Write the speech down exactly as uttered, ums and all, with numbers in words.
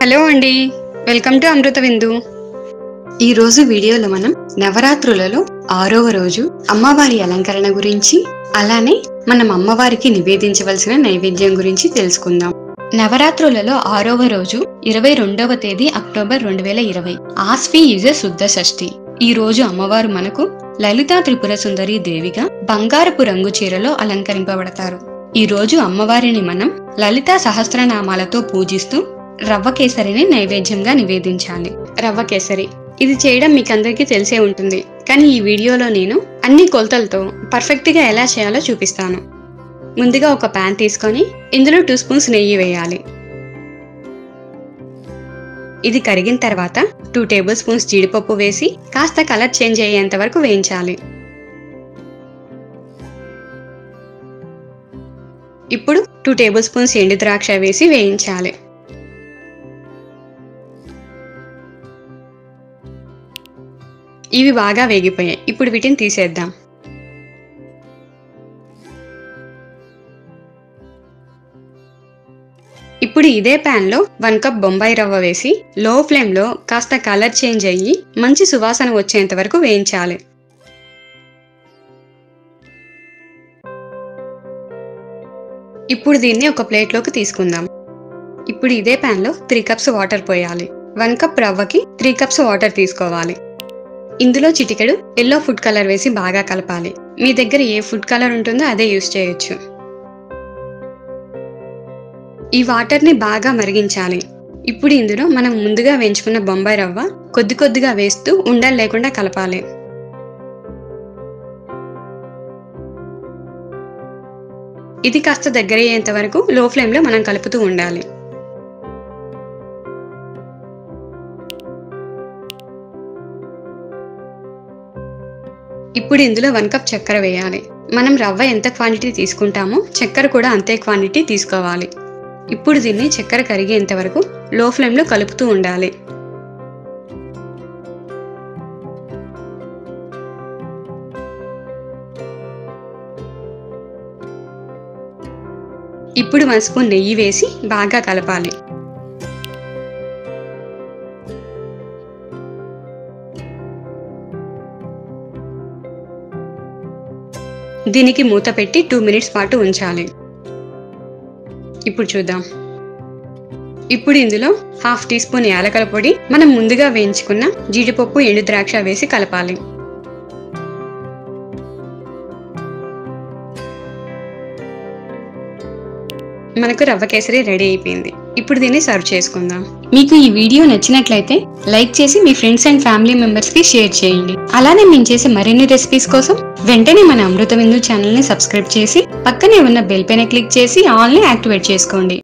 Hello అండి, welcome to అమృత విందు. ఈ రోజు వీడియోలో మనం నవరాత్రులలో ఆరవ రోజు అమ్మవారి అలంకరణ గురించి, అలానే మనం అమ్మవారికి నివేదించవలసిన నైవేద్యం గురించి తెలుసుకుందాం. నవరాత్రులలో ఆరవ రోజు ఇరవై రెండవ తేదీ అక్టోబర్ రెండు వేల ఇరవై ఆస్వి యుజ శుద్ధ షష్ఠి. ఈ రోజు అమ్మవారు మనకు లలితా త్రిపుర సుందరి దేవిగా బంగారపు రంగు చీరలో అలంకరింపబడతారు. ఈ రోజు అమ్మవారిని మనం లలితా సహస్రనామాలతో పూజిస్తూ రవ్వకేసరిని నైవేద్యంగా నివేదించాలి. రవ్వకేసరి ఇది చేయడం మీకు అందరికీ తెలిసే ఉంటుంది, కానీ ఈ వీడియోలో నేను అన్ని కొలతలతో పర్ఫెక్ట్ గా ఎలా చేయాలో చూపిస్తాను. ముందుగా ఒక ప్యాన్ తీసుకొని ఇందులో టూ స్పూన్స్ నెయ్యి వేయాలి. ఇది కరిగిన తర్వాత టూ టేబుల్ స్పూన్స్ జీడిపప్పు వేసి కాస్త కలర్ చేంజ్ అయ్యేంత వరకు వేయించాలి. ఇప్పుడు టూ టేబుల్ స్పూన్స్ ఎండు ద్రాక్ష వేసి వేయించాలి. ఇవి బాగా వేగిపోయాయి. ఇప్పుడు వీటిని తీసేద్దాం. ఇప్పుడు ఇదే ప్యాన్ లో వన్ కప్ బొంబాయి రవ్వ వేసి లో ఫ్లేమ్ లో కాస్త కలర్ చేంజ్ అయ్యి మంచి సువాసన వచ్చేంత వరకు వేయించాలి. ఇప్పుడు దీన్ని ఒక ప్లేట్ లోకి తీసుకుందాం. ఇప్పుడు ఇదే ప్యాన్ లో త్రీ కప్స్ వాటర్ పోయాలి. వన్ కప్ రవ్వకి త్రీ కప్స్ వాటర్ తీసుకోవాలి. ఇందులో చిటికెడు ఎల్లో ఫుడ్ కలర్ వేసి బాగా కలపాలి. మీ దగ్గర ఏ ఫుడ్ కలర్ ఉంటుందో అదే యూజ్ చేయొచ్చు. ఈ వాటర్ని బాగా మరిగించాలి. ఇప్పుడు ఇందులో మనం ముందుగా వేయించుకున్న బొంబాయి రవ్వ కొద్ది కొద్దిగా వేస్తూ ఉండలు లేకుండా కలపాలి. ఇది కాస్త దగ్గర అయ్యేంత వరకు లో ఫ్లేమ్లో మనం కలుపుతూ ఉండాలి. ఇప్పుడు ఇందులో వన్ కప్ చక్కెర వేయాలి. మనం రవ్వ ఎంత క్వాంటిటీ తీసుకుంటామో చక్కెర కూడా అంతే క్వాంటిటీ తీసుకోవాలి. ఇప్పుడు దీన్ని చక్కెర కరిగేంత వరకు లో ఫ్లేమ్లో కలుపుతూ ఉండాలి. ఇప్పుడు వన్ స్పూన్ నెయ్యి వేసి బాగా కలపాలి. దీనికి మూత పెట్టి టూ మినిట్స్ పాటు ఉంచాలి. ఇప్పుడు చూద్దాం. ఇప్పుడు ఇందులో హాఫ్ టీ స్పూన్ యాలకల పొడి, మనం ముందుగా వేయించుకున్న జీడిపప్పు ఎండు ద్రాక్ష వేసి కలపాలి. మనకు రవ్వ కేసరి రెడీ అయిపోయింది. ఇప్పుడు దీన్ని సర్వ్ చేసుకుందాం. మీకు ఈ వీడియో నచ్చినట్లయితే లైక్ చేసి మీ ఫ్రెండ్స్ అండ్ ఫ్యామిలీ మెంబర్స్ కి షేర్ చేయండి. అలానే మేము చేసే మరిన్ని రెసిపీస్ కోసం వెంటనే మన అమృత విందు ఛానల్ ని సబ్స్క్రైబ్ చేసి పక్కనే ఉన్న బెల్ పైన క్లిక్ చేసి ఆల్ ని యాక్టివేట్ చేసుకోండి.